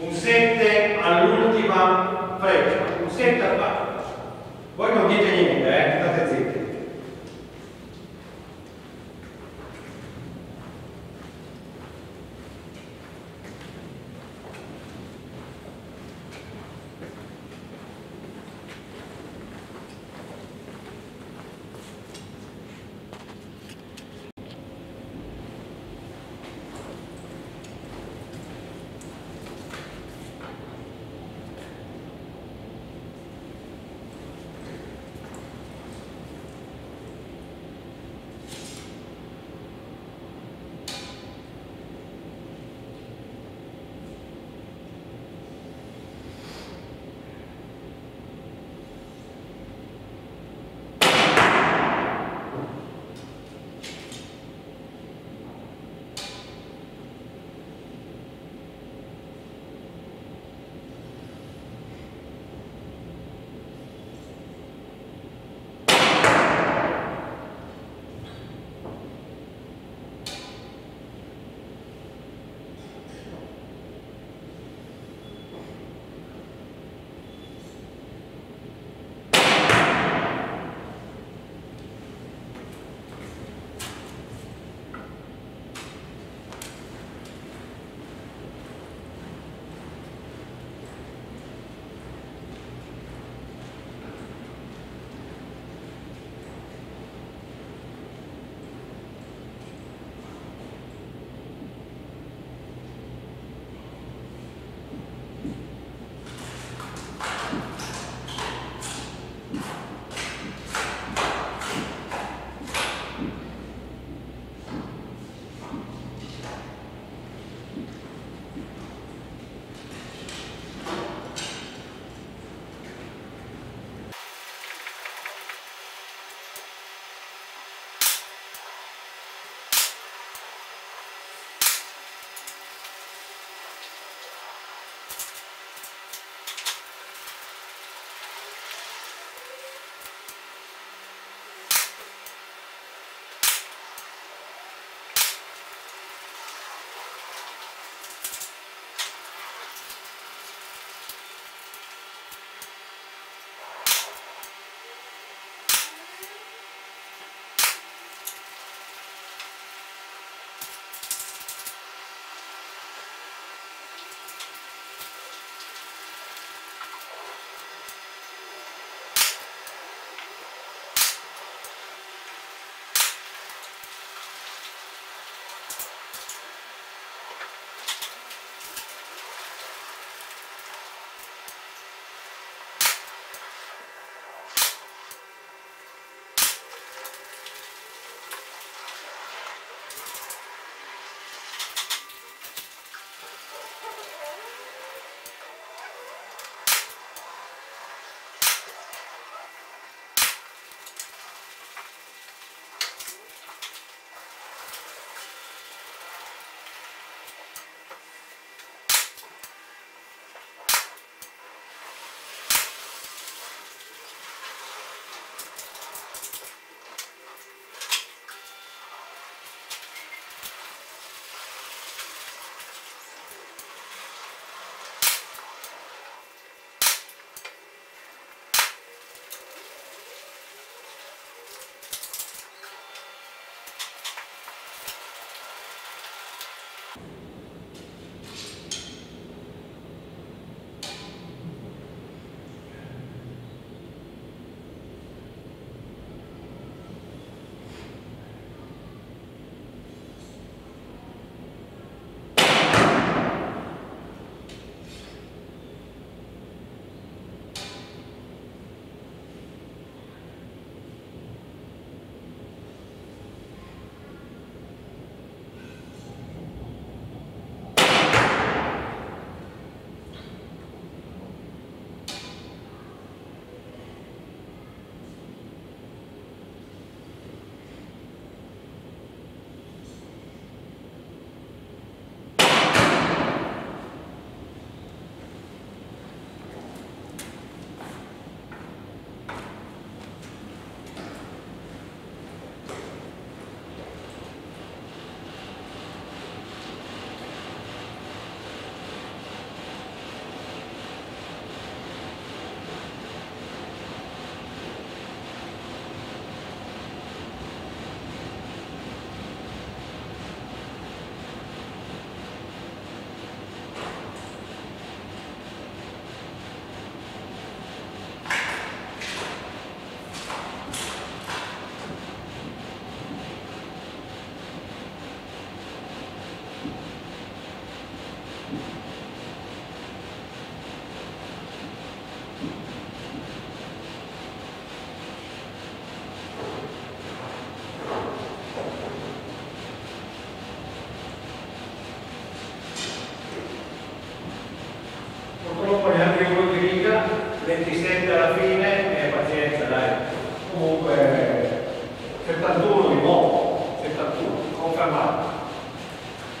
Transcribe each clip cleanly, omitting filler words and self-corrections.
un 7 all'ultima freccia, un 7 al basso. Voi non dite niente, state zitti.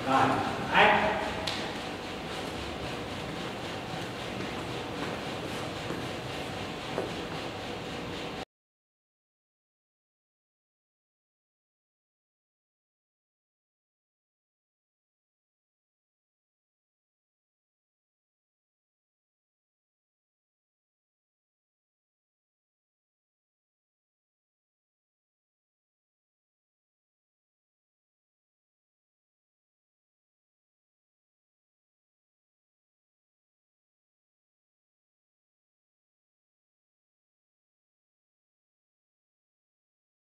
Rồi đấy.